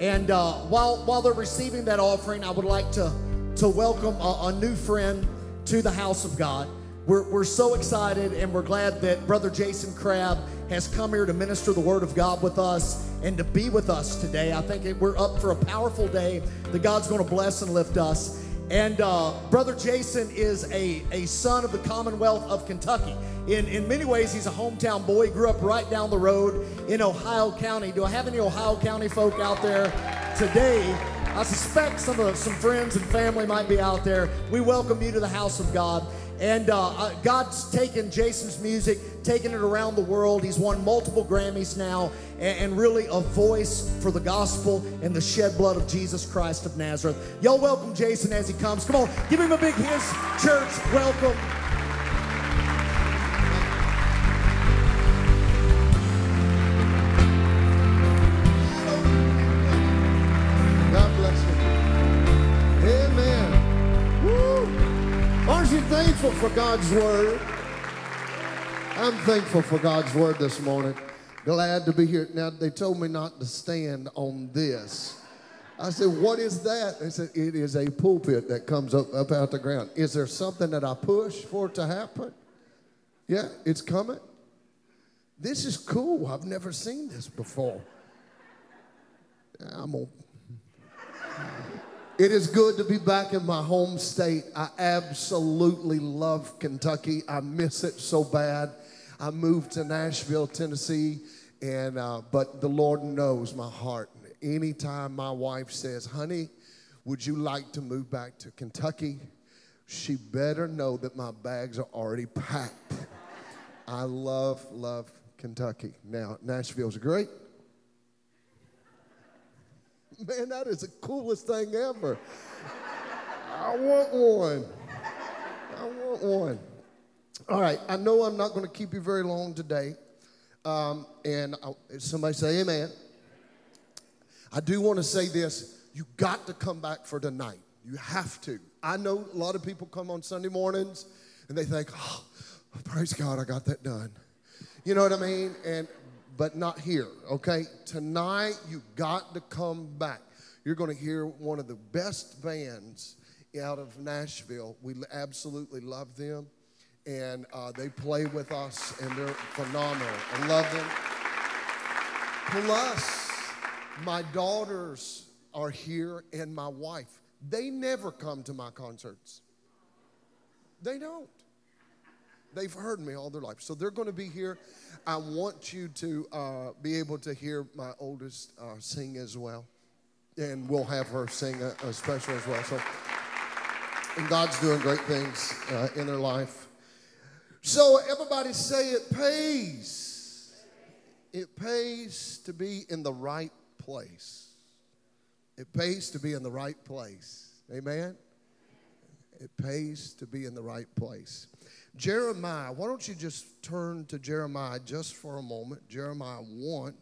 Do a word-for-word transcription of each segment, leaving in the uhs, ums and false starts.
And uh, while while they're receiving that offering, I would like to to welcome a, a new friend to the house of God. We're we're so excited, and we're glad that Brother Jason Crabb has come here to minister the Word of God with us and to be with us today. I think we're up for a powerful day that God's going to bless and lift us. And uh, Brother Jason is a, a son of the Commonwealth of Kentucky. In, in many ways, he's a hometown boy. He grew up right down the road in Ohio County. Do I have any Ohio County folk out there today? I suspect some of some friends and family might be out there. We welcome you to the house of God. And uh, God's taken Jason's music, taken it around the world. He's won multiple Grammys now, and, and really a voice for the gospel and the shed blood of Jesus Christ of Nazareth. Y'all welcome Jason as he comes. Come on, give him a big his church welcome. Thankful for God's word. I'm thankful for God's word this morning. Glad to be here. Now, they told me not to stand on this. I said, what is that? They said, it is a pulpit that comes up, up out the ground. Is there something that I push for it to happen? Yeah, it's coming. This is cool. I've never seen this before. I'm on. It is good to be back in my home state. I absolutely love Kentucky. I miss it so bad. I moved to Nashville, Tennessee, and uh, but the Lord knows my heart. Anytime my wife says, honey, would you like to move back to Kentucky? She better know that my bags are already packed. I love, love Kentucky. Now, Nashville's great. Man, that is the coolest thing ever. I want one. I want one. All right, I know I'm not going to keep you very long today. Um, and I, somebody say amen. I do want to say this. You got to come back for tonight. You have to. I know a lot of people come on Sunday mornings, and they think, oh, praise God, I got that done. You know what I mean? And but not here, okay? Tonight, you got to come back. You're going to hear one of the best bands out of Nashville. We absolutely love them, and uh, they play with us, and they're phenomenal. I love them. Plus, my daughters are here, and my wife. They never come to my concerts. They don't. They've heard me all their life. So they're going to be here. I want you to uh, be able to hear my oldest uh, sing as well. And we'll have her sing a, a special as well. So, and God's doing great things uh, in their life. So everybody say it pays. It pays to be in the right place. It pays to be in the right place. Amen? It pays to be in the right place. Jeremiah, why don't you just turn to Jeremiah just for a moment. Jeremiah one.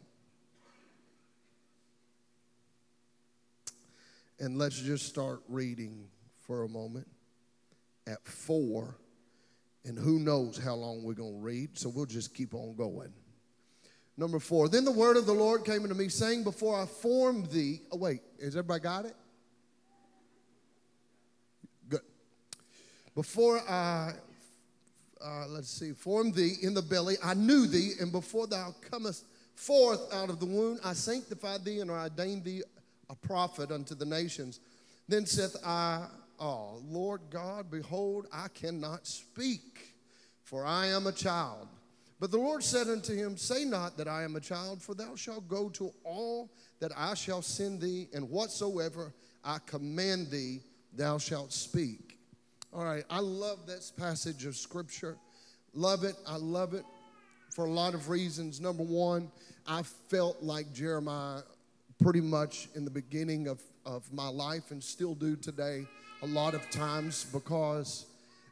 And let's just start reading for a moment at four. And who knows how long we're going to read, so we'll just keep on going. Number four, then the word of the Lord came unto me, saying, before I formed thee. Oh, wait, has everybody got it? Good. Before I... Uh, let's see, formed thee in the belly, I knew thee, and before thou comest forth out of the womb, I sanctified thee, and ordained thee a prophet unto the nations. Then saith I, oh, Lord God, behold, I cannot speak, for I am a child. But the Lord said unto him, say not that I am a child, for thou shalt go to all that I shall send thee, and whatsoever I command thee, thou shalt speak. All right, I love this passage of Scripture. Love it. I love it for a lot of reasons. Number one, I felt like Jeremiah pretty much in the beginning of, of my life and still do today a lot of times because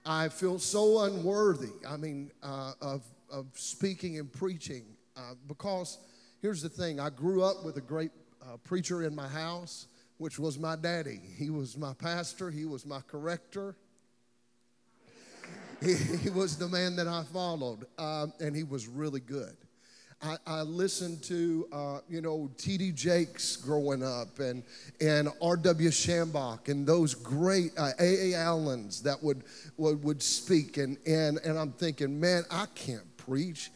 I feel so unworthy, I mean, uh, of, of speaking and preaching uh, because here's the thing. I grew up with a great uh, preacher in my house, which was my daddy. He was my pastor. He was my corrector. He was the man that I followed, um, and he was really good. I, I listened to, uh, you know, T D Jakes growing up, and, and R W Shambach, and those great uh, A A Allens that would, would, would speak. And, and, and I'm thinking, man, I can't preach,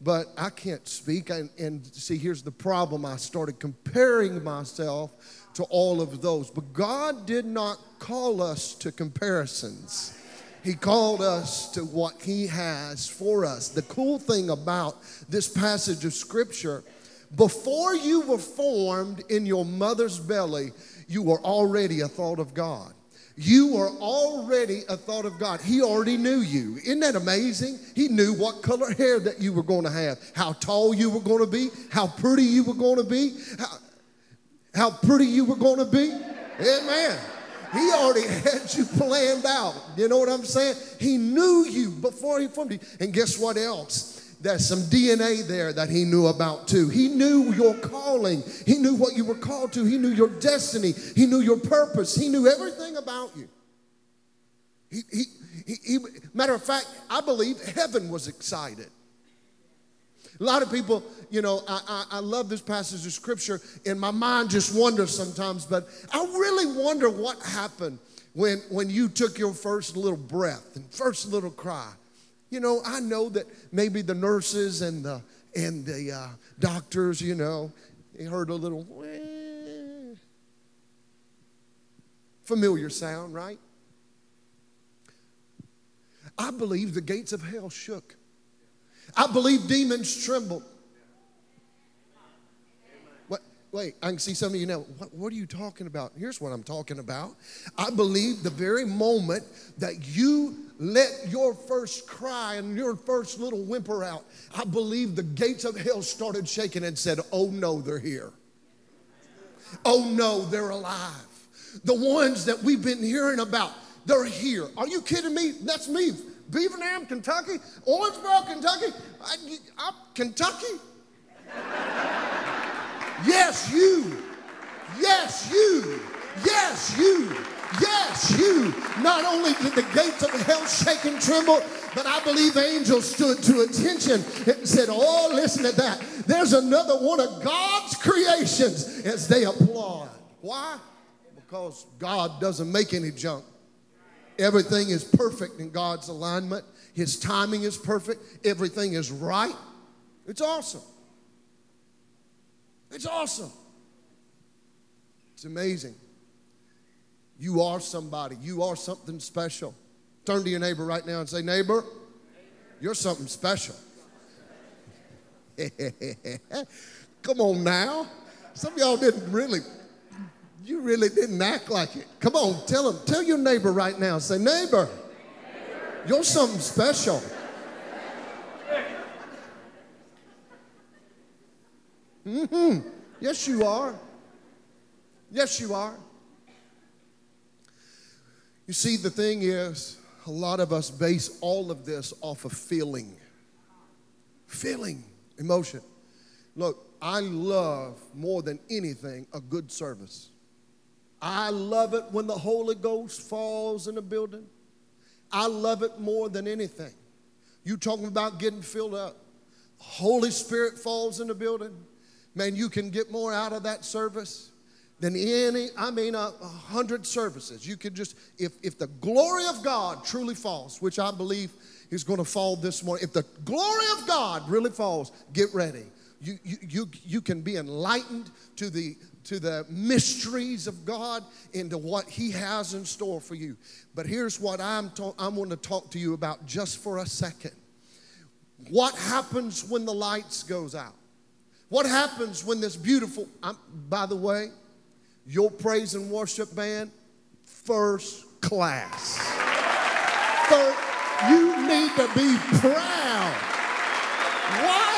but I can't speak. And, and see, here's the problem. I started comparing myself to all of those. But God did not call us to comparisons. He called us to what he has for us. The cool thing about this passage of scripture, before you were formed in your mother's belly, you were already a thought of God. You were already a thought of God. He already knew you. Isn't that amazing? He knew what color hair that you were going to have, how tall you were going to be, how pretty you were going to be, how, how pretty you were going to be. Amen. He already had you planned out. You know what I'm saying? He knew you before he formed you. And guess what else? There's some D N A there that he knew about too. He knew your calling. He knew what you were called to. He knew your destiny. He knew your purpose. He knew everything about you. He, he, he, he, matter of fact, I believe heaven was excited. A lot of people, you know, I, I, I love this passage of scripture, and my mind just wonders sometimes, but I really wonder what happened when, when you took your first little breath and first little cry. You know, I know that maybe the nurses and the, and the uh, doctors, you know, they heard a little wah, familiar sound, right? I believe the gates of hell shook. I believe demons trembled. What, wait, I can see some of you now. What, what are you talking about? Here's what I'm talking about. I believe the very moment that you let your first cry and your first little whimper out, I believe the gates of hell started shaking and said, oh no, they're here. Oh no, they're alive. The ones that we've been hearing about, they're here. Are you kidding me? That's me. Beaverdam, Kentucky, Owensboro, Kentucky, I, I, Kentucky. Yes, you. Yes, you. Yes, you. Yes, you. Not only did the gates of hell shake and tremble, but I believe angels stood to attention and said, oh, listen to that. There's another one of God's creations, as they applaud. Why? Because God doesn't make any junk. Everything is perfect in God's alignment. His timing is perfect. Everything is right. It's awesome. It's awesome. It's amazing. You are somebody. You are something special. Turn to your neighbor right now and say, neighbor, you're something special. Come on now. Some of y'all didn't really... You really didn't act like it. Come on, tell them. Tell your neighbor right now. Say, neighbor, you're something special. Mm-hmm. Yes, you are. Yes, you are. You see, the thing is, a lot of us base all of this off of feeling. Feeling, emotion. Look, I love more than anything a good service. I love it when the Holy Ghost falls in the building. I love it more than anything. You talking about getting filled up. Holy Spirit falls in the building. Man, you can get more out of that service than any, I mean, a hundred services. You could just, if, if the glory of God truly falls, which I believe is going to fall this morning. If the glory of God really falls, get ready. You, you, you, you can be enlightened to the to the mysteries of God, into what he has in store for you. But here's what I'm, I'm going to talk to you about just for a second. What happens when the lights goes out? What happens when this beautiful, I'm, by the way, your praise and worship band, first class. First, you need to be proud. What?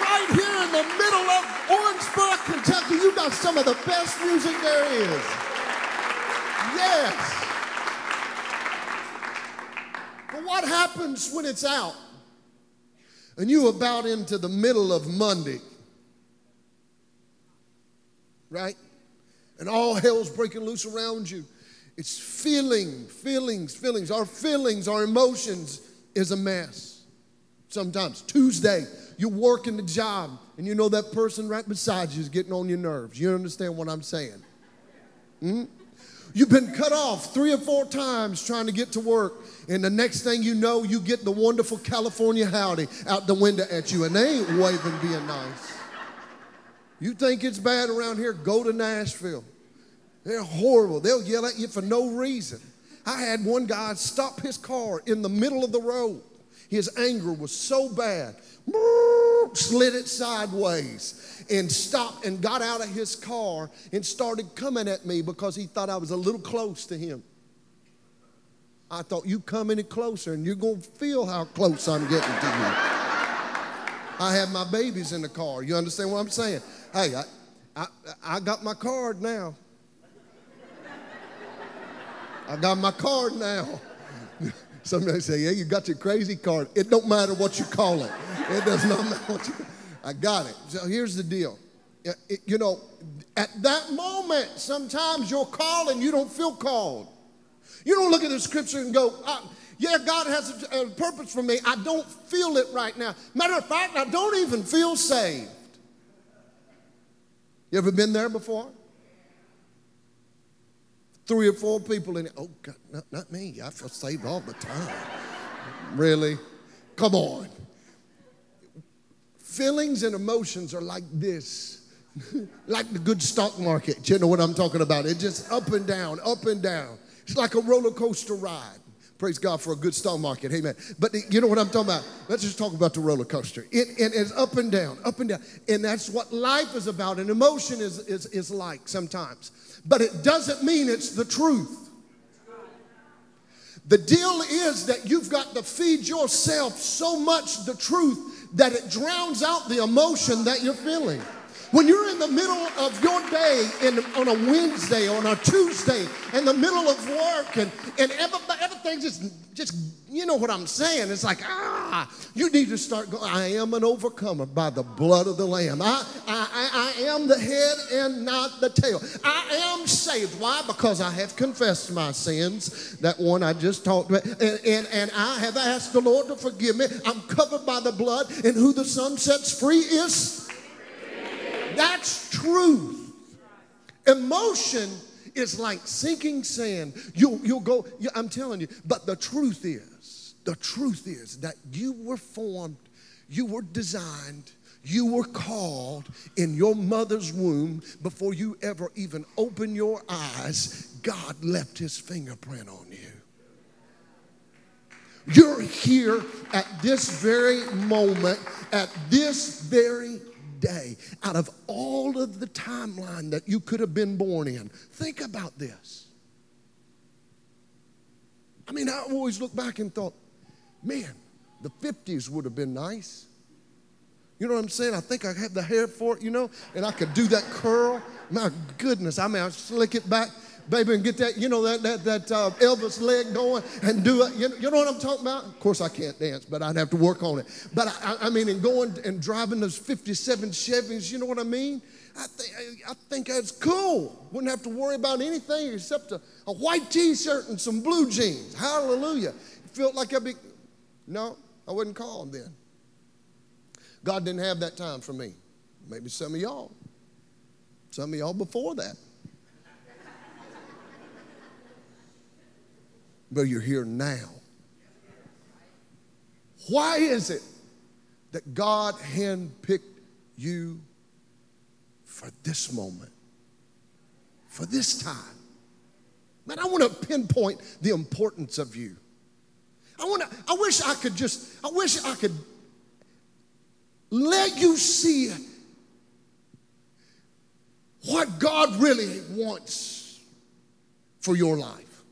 Right here in the middle of Owensboro, Kentucky, you got some of the best music there is. Yes. But what happens when it's out and you about into the middle of Monday, right? And all hell's breaking loose around you. It's feeling, feelings, feelings. Our feelings, our emotions is a mess. sometimes. Tuesday, you're working the job, and you know that person right beside you is getting on your nerves. You understand what I'm saying? Hmm? You've been cut off three or four times trying to get to work, and the next thing you know, you get the wonderful California howdy out the window at you, and they ain't waving being nice. You think it's bad around here? Go to Nashville. They're horrible. They'll yell at you for no reason. I had one guy stop his car in the middle of the road. His anger was so bad, slid it sideways and stopped and got out of his car and started coming at me because he thought I was a little close to him. I thought, you come any closer and you're going to feel how close I'm getting to you. I have my babies in the car. You understand what I'm saying? Hey, I, I, I got my card now. I got my card now. Somebody say, yeah, you got your crazy card. It don't matter what you call it. It does not matter what you call it. I got it. So here's the deal. It, you know, at that moment, sometimes you're called and you don't feel called. You don't look at the scripture and go, I, yeah, God has a, a purpose for me. I don't feel it right now. Matter of fact, I don't even feel saved. You ever been there before? Three or four people in it. Oh, God, not, not me. I feel saved all the time. Really? Come on. Feelings and emotions are like this. Like the good stock market. You know what I'm talking about. It's just up and down, up and down. It's like a roller coaster ride. Praise God for a good stock market. Amen. But the, you know what I'm talking about. Let's just talk about the roller coaster. It, it is up and down, up and down. And that's what life is about. And emotion is, is, is like sometimes. But it doesn't mean it's the truth. The deal is that you've got to feed yourself so much the truth that it drowns out the emotion that you're feeling. When you're in the middle of your day in, on a Wednesday, on a Tuesday, in the middle of work, and, and everything's just, just, you know what I'm saying. It's like, ah, you need to start going, I am an overcomer by the blood of the Lamb. I, I, I, I am the head and not the tail. I am saved. Why? Because I have confessed my sins, that one I just talked about, and, and, and I have asked the Lord to forgive me. I'm covered by the blood, and who the Son sets free is. That's truth. Emotion is like sinking sand. You'll, you'll go, you, I'm telling you, but the truth is, the truth is that you were formed, you were designed, you were called in your mother's womb before you ever even opened your eyes. God left his fingerprint on you. You're here at this very moment, at this very day, out of all of the timeline that you could have been born in. Think about this. I mean, I always look back and thought, man, the fifties would have been nice. You know what I'm saying? I think I had the hair for it, you know, and I could do that curl. My goodness, I mean, I slick it back, baby, and get that, you know, that that, that uh, Elvis leg going and do it. You know, you know what I'm talking about? Of course, I can't dance, but I'd have to work on it. But, I, I mean, and going and driving those fifty-seven Chevys, you know what I mean? I, th I think that's cool. Wouldn't have to worry about anything except a, a white T-shirt and some blue jeans. Hallelujah. It felt like I'd be, no, I wasn't called then. God didn't have that time for me. Maybe some of y'all. Some of y'all before that. But you're here now. Why is it that God handpicked you for this moment, for this time? Man, I want to pinpoint the importance of you. I want to, I wish I could just, I wish I could let you see what God really wants for your life.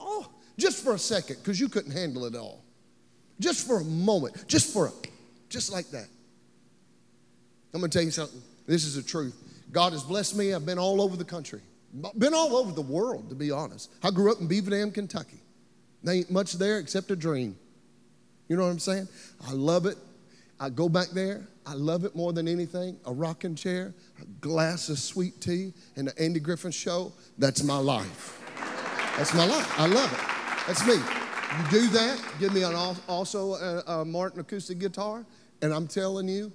Oh, just for a second, because you couldn't handle it all. Just for a moment, just for a, just like that. I'm going to tell you something. This is the truth. God has blessed me. I've been all over the country. Been all over the world, to be honest. I grew up in Beaverdam, Kentucky. There ain't much there except a dream. You know what I'm saying? I love it. I go back there. I love it more than anything. A rocking chair, a glass of sweet tea, and the Andy Griffith show. That's my life. That's my life. I love it. That's me. You do that, give me an also a, a Martin acoustic guitar, and I'm telling you,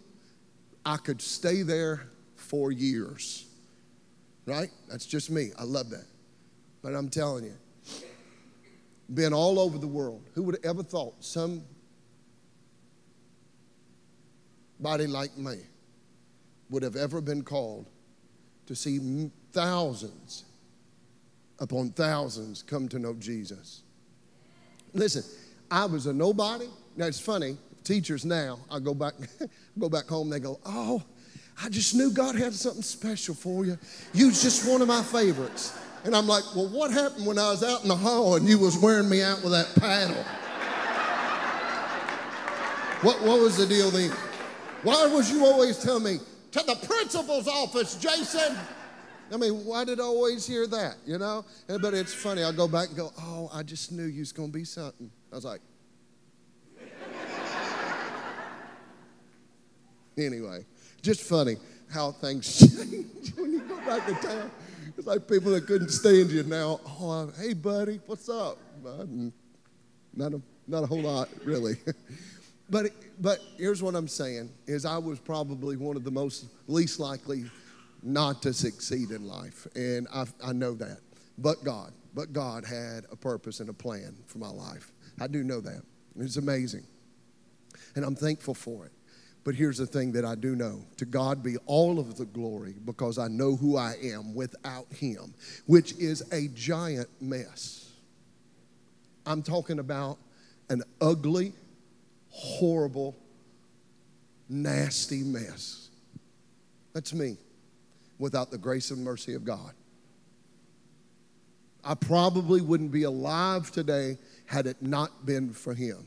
I could stay there for years, right? That's just me, I love that. But I'm telling you, been all over the world, who would have ever thought somebody like me would have ever been called to see thousands upon thousands come to know Jesus. Listen, I was a nobody. Now it's funny, teachers now, I go back, go back home, they go, oh, I just knew God had something special for you. You was just one of my favorites. And I'm like, well, what happened when I was out in the hall and you was wearing me out with that paddle? What, what was the deal then? Why was you always telling me, to the principal's office, Jason? I mean, why did I always hear that, you know? But it's funny, I go back and go, oh, I just knew you was gonna be something. I was like. Anyway, just funny how things change when you go back to town. It's like people that couldn't stand you now. Oh, hey, buddy, what's up? Not a, not a whole lot, really. But, but here's what I'm saying, is I was probably one of the most least likely not to succeed in life, and I, I know that. But God, but God had a purpose and a plan for my life. I do know that. It's amazing, and I'm thankful for it. But here's the thing that I do know. To God be all of the glory, because I know who I am without him, which is a giant mess. I'm talking about an ugly, horrible, nasty mess. That's me without the grace and mercy of God. I probably wouldn't be alive today had it not been for him.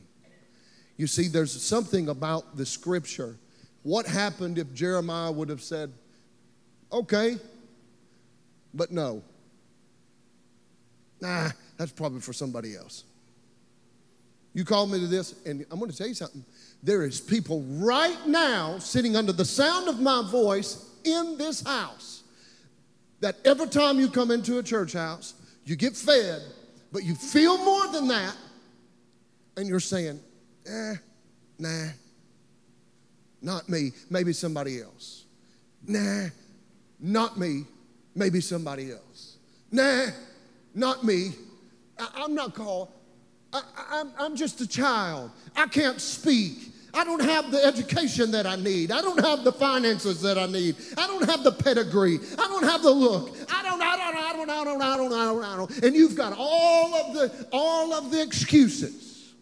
You see, there's something about the scripture. What happened if Jeremiah would have said, okay, but no. Nah, that's probably for somebody else. You call me to this, and I'm going to tell you something. There is people right now sitting under the sound of my voice in this house that every time you come into a church house, you get fed, but you feel more than that, and you're saying, Eh, nah, not me, maybe somebody else. Nah, not me, maybe somebody else. Nah, not me, I, I'm not called. I, I, I'm just a child, I can't speak. I don't have the education that I need. I don't have the finances that I need. I don't have the pedigree. I don't have the look. I don't, I don't, I don't, I don't, I don't, I don't, I don't. And you've got all of the, all of the excuses.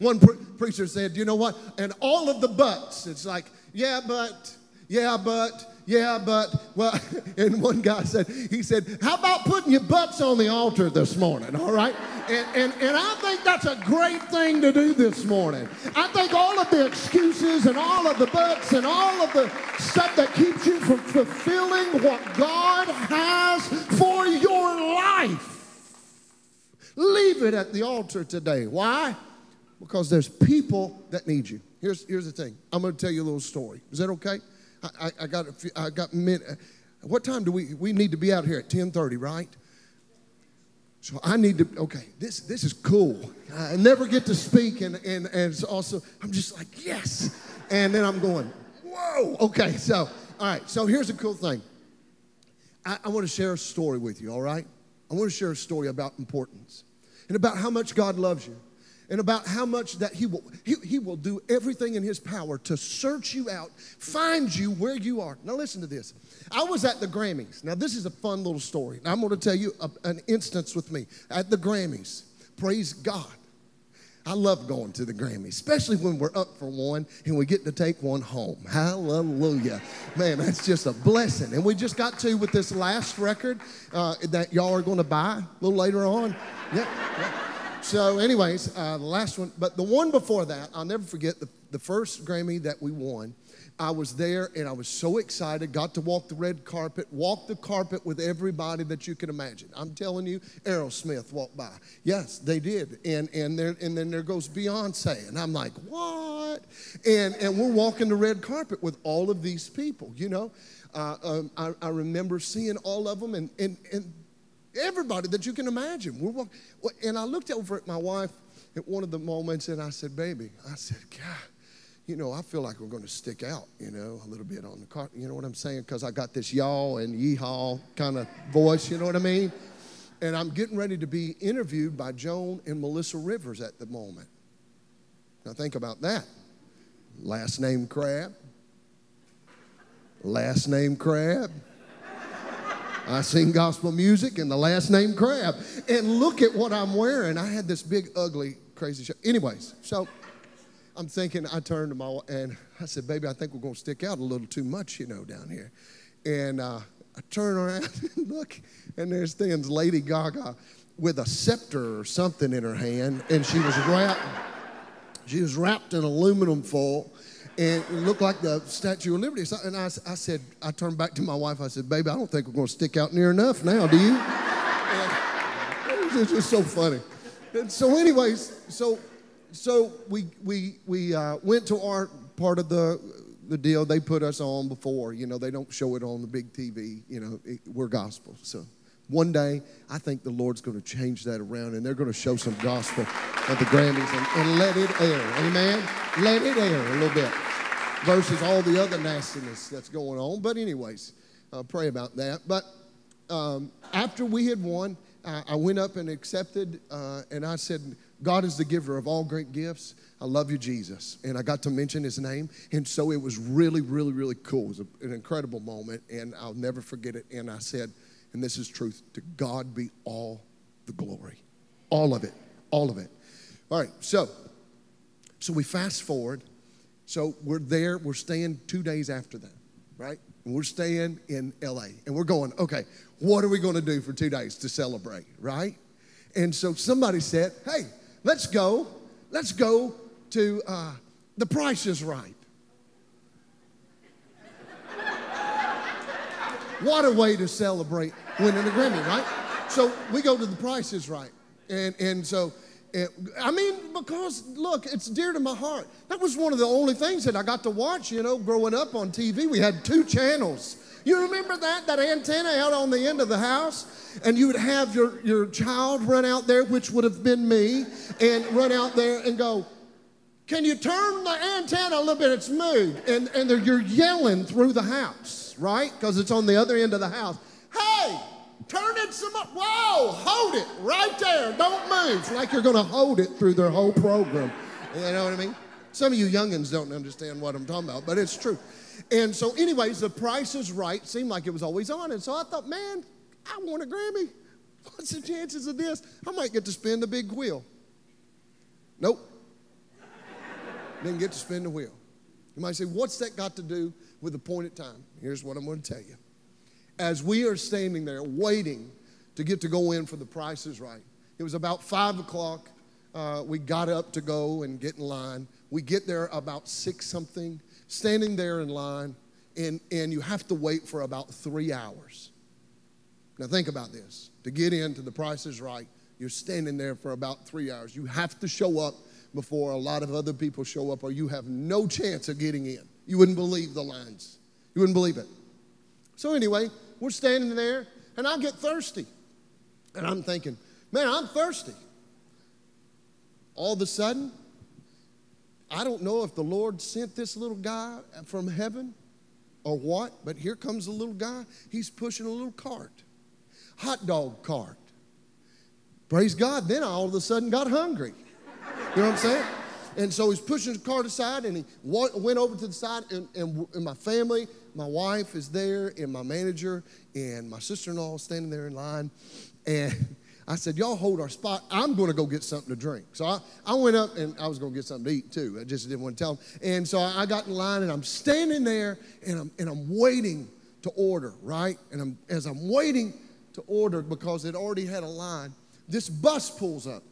One pre preacher said, you know what? And all of the buts. It's like, yeah, but, yeah, but, yeah, but. Well, and one guy said, he said, how about putting your butts on the altar this morning, all right? And, and, and I think that's a great thing to do this morning. I think all of the excuses and all of the buts and all of the stuff that keeps you from fulfilling what God has for your life, leave it at the altar today. Why? Because there's people that need you. Here's, here's the thing. I'm going to tell you a little story. Is that okay? I, I, I got a few, I got men. What time do we, we need to be out here at ten thirty, right? So I need to, okay, this, this is cool. I never get to speak, and, and, and it's also, I'm just like, yes. And then I'm going, whoa. Okay, so, all right. So here's a cool thing. I, I want to share a story with you, all right? I want to share a story about importance and about how much God loves you. And about how much that he will, he, he will do everything in his power to search you out, find you where you are. Now listen to this. I was at the Grammys. Now this is a fun little story. Now I'm going to tell you a, an instance with me. At the Grammys, praise God. I love going to the Grammys, especially when we're up for one and we get to take one home. Hallelujah. Man, that's just a blessing. And we just got to with this last record uh, that y'all are going to buy a little later on. Yep, yep. So anyways, uh, the last one, but the one before that, I'll never forget the, the first Grammy that we won. I was there and I was so excited, got to walk the red carpet, walk the carpet with everybody that you can imagine. I'm telling you, Aerosmith walked by. Yes, they did. And, and, there, and then there goes Beyoncé. And I'm like, what? And, and we're walking the red carpet with all of these people, you know. Uh, um, I, I remember seeing all of them, and, and, and everybody that you can imagine. We're walking. And I looked over at my wife at one of the moments, and I said, baby, I said, God, you know, I feel like we're going to stick out, you know, a little bit on the car. You know what I'm saying? Because I got this y'all and yeehaw kind of voice, you know what I mean? And I'm getting ready to be interviewed by Joan and Melissa Rivers at the moment. Now think about that. Last name Crabb. Last name Crabb. I sing gospel music and the last name Crabb. And look at what I'm wearing. I had this big, ugly, crazy shirt. Anyways, so I'm thinking, I turned to my wife and I said, baby, I think we're going to stick out a little too much, you know, down here. And uh, I turn around and look, and there stands Lady Gaga with a scepter or something in her hand, and she was wrapped. She was wrapped in aluminum foil, and it looked like the Statue of Liberty. And I, I said, I turned back to my wife. I said, baby, I don't think we're going to stick out near enough now, do you? And it's just so funny. And so, anyways, so so we we we uh, went to our part of the. The deal they put us on before, you know, they don't show it on the big T V, you know, it, we're gospel. So one day I think the Lord's going to change that around, and they're going to show some gospel at the Grammys and, and let it air. Amen. Let it air a little bit versus all the other nastiness that's going on. But anyways, uh, pray about that. But um, after we had won, I, I went up and accepted, uh, and I said, God is the giver of all great gifts. I love you, Jesus. And I got to mention his name. And so it was really, really, really cool. It was a, an incredible moment, and I'll never forget it. And I said, and this is truth, to God be all the glory. All of it. All of it. All right, so, so we fast forward. So we're there. We're staying two days after that, right? And we're staying in L A. And we're going, okay, what are we going to do for two days to celebrate, right? And so somebody said, hey, Let's go, let's go to uh, The Price is Right. What a way to celebrate winning a Grammy, right? So we go to The Price is Right. And, and so, it, I mean, because, look, it's dear to my heart. That was one of the only things that I got to watch, you know, growing up on T V. We had two channels. You remember that, that antenna out on the end of the house? And you would have your, your child run out there, which would have been me, and run out there and go, can you turn the antenna a little bit? It's moved. And, and you're yelling through the house, right? Because it's on the other end of the house. Hey, turn it some up. Whoa, hold it right there. Don't move. It's like you're going to hold it through their whole program. You know what I mean? Some of you youngins don't understand what I'm talking about, but it's true. And so anyways, The Price is Right seemed like it was always on. And so I thought, man, I want a Grammy. What's the chances of this? I might get to spin the big wheel. Nope. Didn't get to spin the wheel. You might say, what's that got to do with the point at time? Here's what I'm going to tell you. As we are standing there waiting to get to go in for The Price is Right, it was about five o'clock. Uh, we got up to go and get in line. We get there about six something. Standing there in line, and, and you have to wait for about three hours. Now think about this. To get into The Price is Right, you're standing there for about three hours. You have to show up before a lot of other people show up, or you have no chance of getting in. You wouldn't believe the lines. You wouldn't believe it. So anyway, we're standing there, and I get thirsty. And I'm thinking, man, I'm thirsty. All of a sudden, I don't know if the Lord sent this little guy from heaven or what, but here comes a little guy. He's pushing a little cart, hot dog cart. Praise God. Then I all of a sudden got hungry. You know what I'm saying? And so he's pushing the cart aside, and he went over to the side, and, and, and my family, my wife is there, and my manager, and my sister-in-law standing there in line, and I said, y'all hold our spot. I'm going to go get something to drink. So I, I went up, and I was going to get something to eat, too. I just didn't want to tell them. And so I got in line, and I'm standing there, and I'm, and I'm waiting to order, right? And I'm, as I'm waiting to order, because it already had a line, this bus pulls up.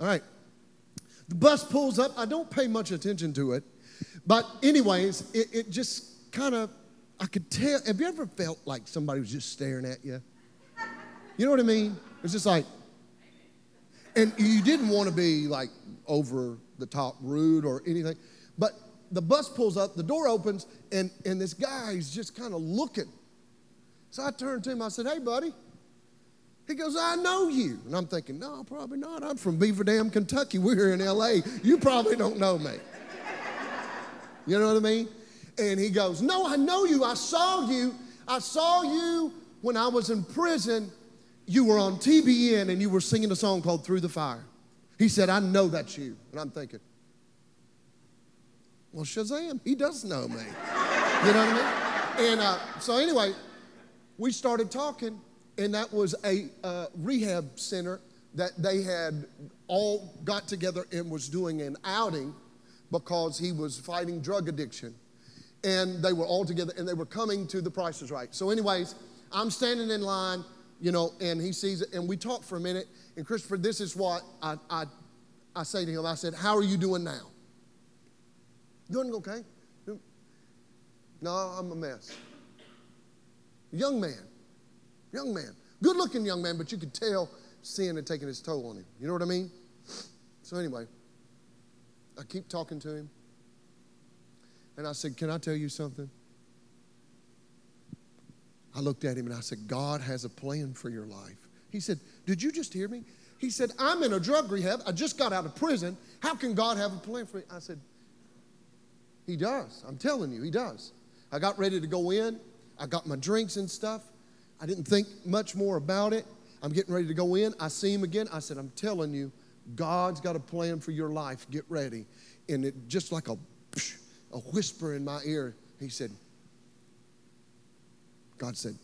All right. The bus pulls up. I don't pay much attention to it. But anyways, it, it just kind of, I could tell. Have you ever felt like somebody was just staring at you? You know what I mean? It's just like, and you didn't want to be like over the top rude or anything, but the bus pulls up, the door opens, and, and this guy is just kind of looking. So I turned to him, I said, hey, buddy. He goes, I know you. And I'm thinking, no, probably not. I'm from Beaverdam, Kentucky. We're here in L A. You probably don't know me. You know what I mean? And he goes, no, I know you. I saw you. I saw you when I was in prison. You were on T B N and you were singing a song called Through the Fire. He said, I know that's you. And I'm thinking, well, Shazam, he does know me. You know what I mean? And uh, so anyway, we started talking, and that was a uh, rehab center that they had all got together and was doing an outing because he was fighting drug addiction. And they were all together, and they were coming to The Price is Right. So anyways, I'm standing in line, you know, and he sees it, and we talk for a minute, and Christopher, this is what I, I, I say to him. I said, how are you doing now? Doing okay? No, I'm a mess. Young man, young man. Good-looking young man, but you could tell sin had taken its toll on him. You know what I mean? So anyway, I keep talking to him. And I said, can I tell you something? I looked at him and I said, God has a plan for your life. He said, did you just hear me? He said, I'm in a drug rehab. I just got out of prison. How can God have a plan for me? I said, he does. I'm telling you, he does. I got ready to go in. I got my drinks and stuff. I didn't think much more about it. I'm getting ready to go in. I see him again. I said, I'm telling you, God's got a plan for your life. Get ready. And it just like a psh, a whisper in my ear, he said, God said,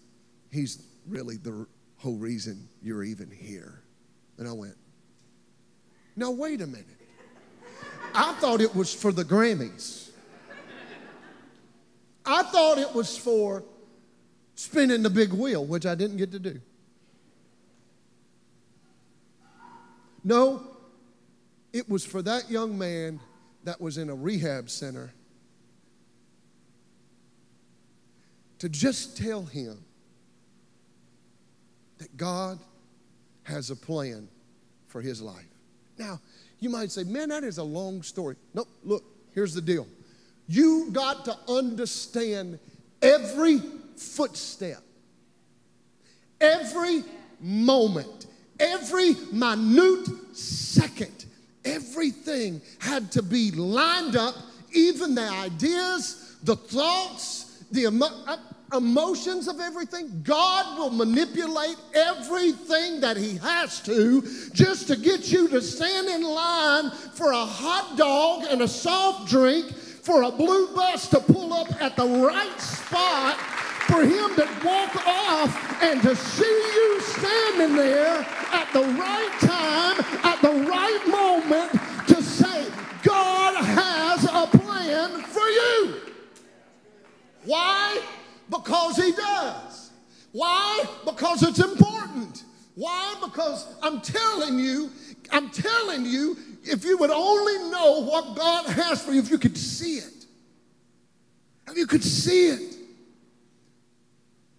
he's really the whole reason you're even here. And I went, now wait a minute. I thought it was for the Grammys. I thought it was for spinning the big wheel, which I didn't get to do. No, it was for that young man that was in a rehab center to just tell him that God has a plan for his life. Now, you might say, man, that is a long story. No, look, here's the deal. You got to understand every footstep, every moment, every minute second. Everything had to be lined up, even the ideas, the thoughts, the emo emotions of everything. God will manipulate everything that he has to just to get you to stand in line for a hot dog and a soft drink, for a blue bus to pull up at the right spot, for him to walk off and to see you standing there at the right time, at the right moment, to say, God has a plan for you. Why? Because he does. Why? Because it's important. Why? Because I'm telling you, I'm telling you, if you would only know what God has for you, if you could see it, if you could see it.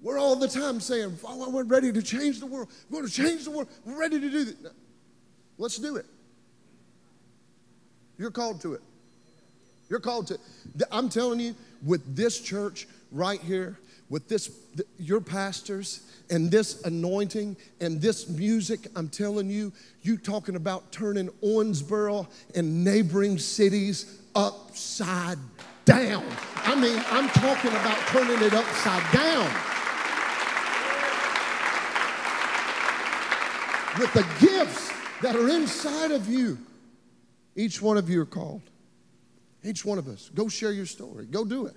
We're all the time saying, oh, we're ready to change the world. We're going to change the world. We're ready to do this. No. Let's do it. You're called to it. You're called to it. I'm telling you, with this church right here, with this, your pastors and this anointing and this music, I'm telling you, you talking about turning Owensboro and neighboring cities upside down. I mean, I'm talking about turning it upside down. With the gifts that are inside of you, each one of you are called. Each one of us. Go share your story. Go do it.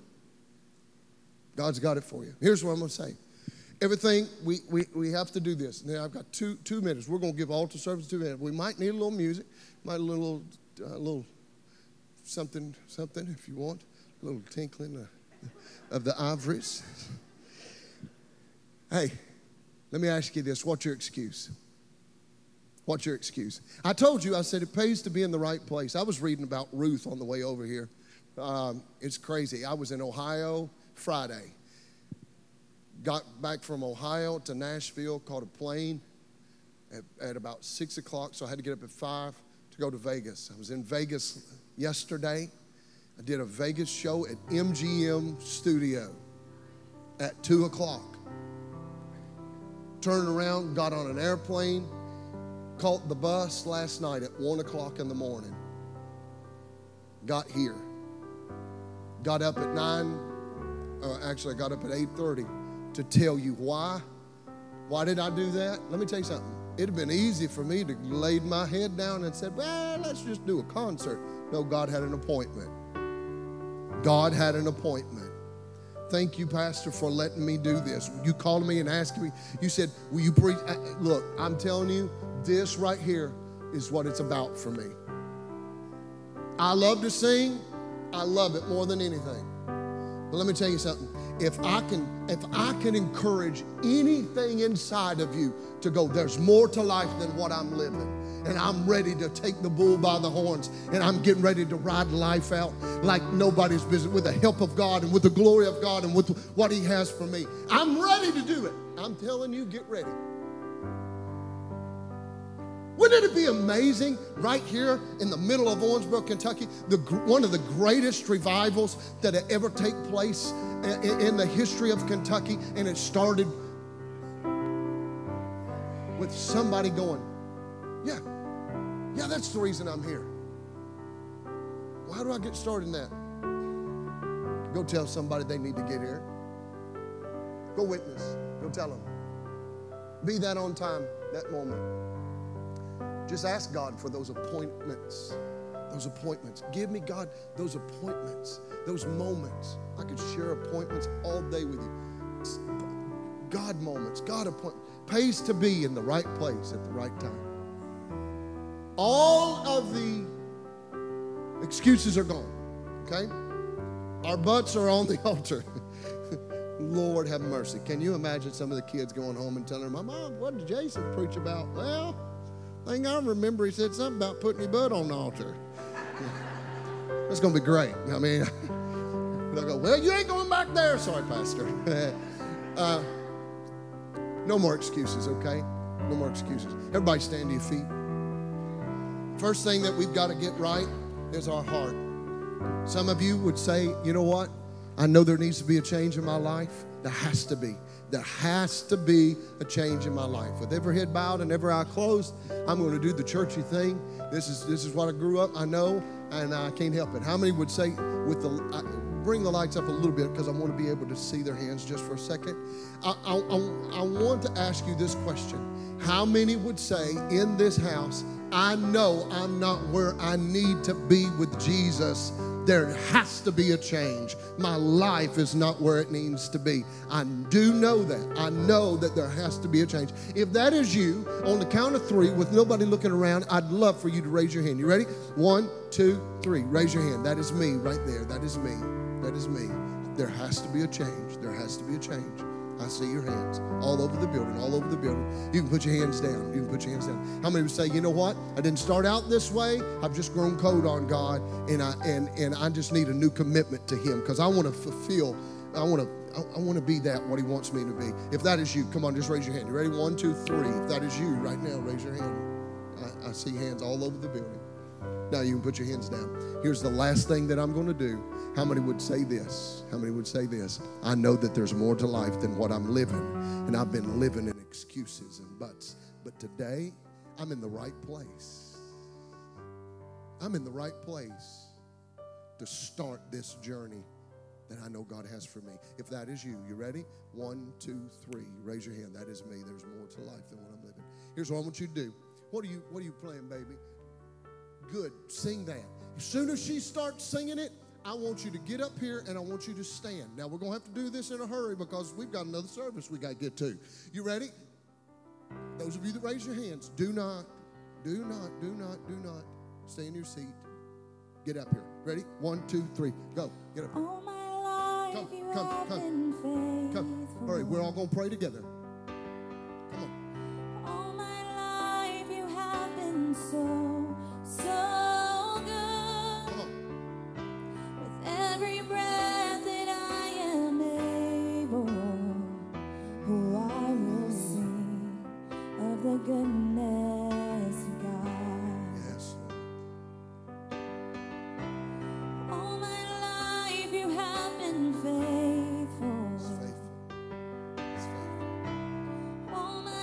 God's got it for you. Here's what I'm going to say. Everything, we, we, we have to do this. Now, I've got two, two minutes. We're going to give altar service two minutes. We might need a little music, might a little, uh, little something, something if you want, a little tinkling uh, of the ivories. Hey, let me ask you this. What's your excuse? What's your excuse? I told you, I said it pays to be in the right place. I was reading about Ruth on the way over here. Um, it's crazy. I was in Ohio Friday. Got back from Ohio to Nashville, caught a plane at, at about six o'clock, so I had to get up at five to go to Vegas. I was in Vegas yesterday. I did a Vegas show at M G M Studio at two o'clock. turned around, got on an airplane, caught the bus last night at one o'clock in the morning, got here, got up at nine, uh, actually I got up at eight thirty to tell you why. Why did I do that? Let me tell you something. It'd have been easy for me to lay my head down and said, well, let's just do a concert. No, God had an appointment. God had an appointment. Thank you, Pastor, for letting me do this. You called me and asked me. You said, will you preach? Look, I'm telling you, this right here is what it's about for me. I love to sing. I love it more than anything. But let me tell you something. If I can, if I can encourage anything inside of you to go, there's more to life than what I'm living. And I'm ready to take the bull by the horns, and I'm getting ready to ride life out like nobody's business with the help of God and with the glory of God and with what He has for me. I'm ready to do it. I'm telling you, get ready. Wouldn't it be amazing right here in the middle of Owensboro, Kentucky, the, one of the greatest revivals that ever take place in, in the history of Kentucky, and it started with somebody going, yeah, yeah, that's the reason I'm here. Well, how do I get started in that? Go tell somebody they need to get here. Go witness. Go tell them. Be that on time, that moment. Just ask God for those appointments, those appointments. Give me, God, those appointments, those moments. I could share appointments all day with you. God moments, God appointments. Pays to be in the right place at the right time. All of the excuses are gone, okay? Our butts are on the altar. Lord have mercy. Can you imagine some of the kids going home and telling them, Mom, what did Jason preach about? Well, thing I remember he said something about putting your butt on the altar. That's going to be great. I mean, they'll go, well, you ain't going back there. Sorry, Pastor. uh, no more excuses, okay? No more excuses. Everybody stand to your feet. First thing that we've got to get right is our heart. Some of you would say, you know what? I know there needs to be a change in my life. There has to be. There has to be a change in my life. With every head bowed and every eye closed, I'm going to do the churchy thing. This is this is what I grew up. I know, and I can't help it. How many would say, with the I, bring the lights up a little bit because I want to be able to see their hands just for a second. I, I, I, I want to ask you this question. How many would say in this house, I know I'm not where I need to be with Jesus? There has to be a change. My life is not where it needs to be. I do know that. I know that there has to be a change. If that is you, on the count of three, with nobody looking around, I'd love for you to raise your hand. You ready? One, two, three. Raise your hand. That is me right there. That is me. That is me. There has to be a change. There has to be a change. I see your hands all over the building, all over the building. You can put your hands down. You can put your hands down. How many would say, you know what? I didn't start out this way. I've just grown cold on God, and I and and I just need a new commitment to Him because I want to fulfill. I want to. I want to be that what He wants me to be. If that is you, come on, just raise your hand. You ready? One, two, three. If that is you right now, raise your hand. I, I see hands all over the building. Now you can put your hands down. Here's the last thing that I'm going to do. How many would say this? How many would say this? I know that there's more to life than what I'm living, and I've been living in excuses and buts. But today, I'm in the right place. I'm in the right place to start this journey that I know God has for me. If that is you, you ready? One, two, three. Raise your hand. That is me. There's more to life than what I'm living. Here's what I want you to do. What are you, what are you playing, baby? Good, sing that. As soon as she starts singing it, I want you to get up here and I want you to stand. Now, we're going to have to do this in a hurry because we've got another service we got to get to. You ready? Those of you that raise your hands, do not, do not, do not, do not stay in your seat. Get up here. Ready? One, two, three, go. Get up here. All my life come, you come, have come, been come. All right, we're all going to pray together. Come on. All my life you have been so. So good, with every breath that I am able, who I will sing of the goodness of God. Yes. All my life you have been faithful. It's faithful. It's faithful. All my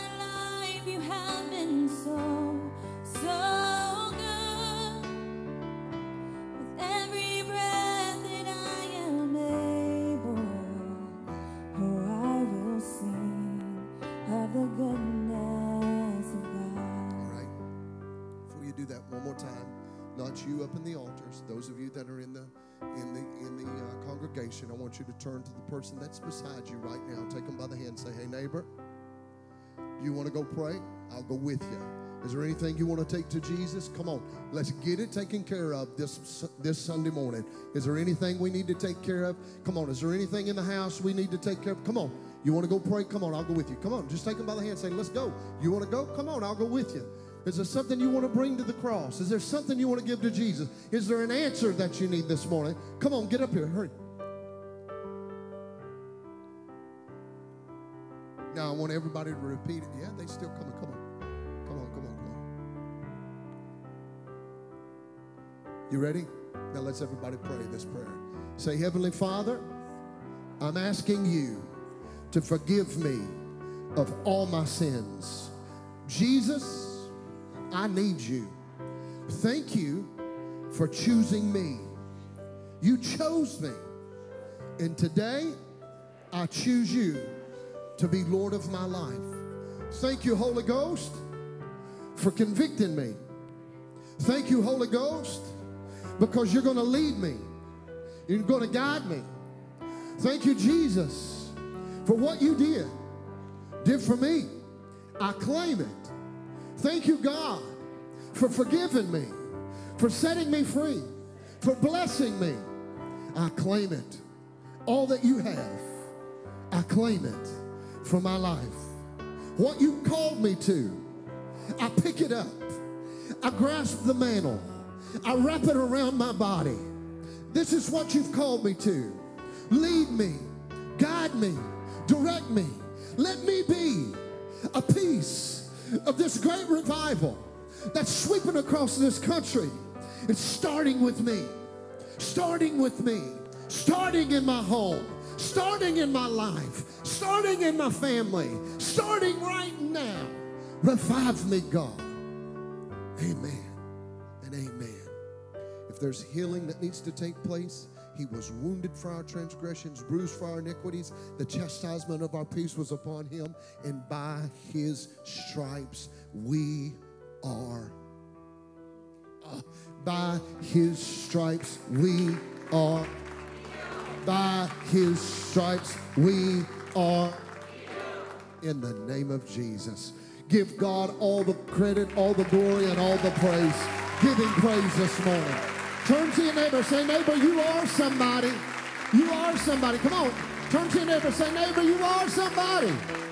up in the altars. Those of you that are in the in the in the uh, congregation, I want you to turn to the person that's beside you right now. Take them by the hand and say, "Hey, neighbor, do you want to go pray? I'll go with you. Is there anything you want to take to Jesus? Come on, let's get it taken care of this this Sunday morning. Is there anything we need to take care of? Come on. Is there anything in the house we need to take care of? Come on. You want to go pray? Come on, I'll go with you. Come on, just take them by the hand and say, let's go. You want to go? Come on, I'll go with you. Is there something you want to bring to the cross? Is there something you want to give to Jesus? Is there an answer that you need this morning? Come on, get up here, hurry. Now I want everybody to repeat it. Yeah, they still coming, come on. Come on, come on, come on. You ready? Now let's everybody pray this prayer. Say, Heavenly Father, I'm asking you to forgive me of all my sins. Jesus, I need you. Thank you for choosing me. You chose me. And today, I choose you to be Lord of my life. Thank you, Holy Ghost, for convicting me. Thank you, Holy Ghost, because you're going to lead me. You're going to guide me. Thank you, Jesus, for what you did, did for me. I claim it. Thank you, God, for forgiving me, for setting me free, for blessing me. I claim it. All that you have, I claim it for my life. What you called me to, I pick it up. I grasp the mantle. I wrap it around my body. This is what you've called me to. Lead me, guide me, direct me. Let me be a piece of this great revival that's sweeping across this country. It's starting with me, starting with me, starting in my home, starting in my life, starting in my family, starting right now. Revive me, God. Amen and amen. If there's healing that needs to take place, he was wounded for our transgressions, bruised for our iniquities. The chastisement of our peace was upon him, and by his stripes we are. Uh, by his stripes we are. By his stripes we are. In the name of Jesus. Give God all the credit, all the glory, and all the praise. Give him praise this morning. Turn to your neighbor, say, neighbor, you are somebody. You are somebody. Come on. Turn to your neighbor, say, neighbor, you are somebody.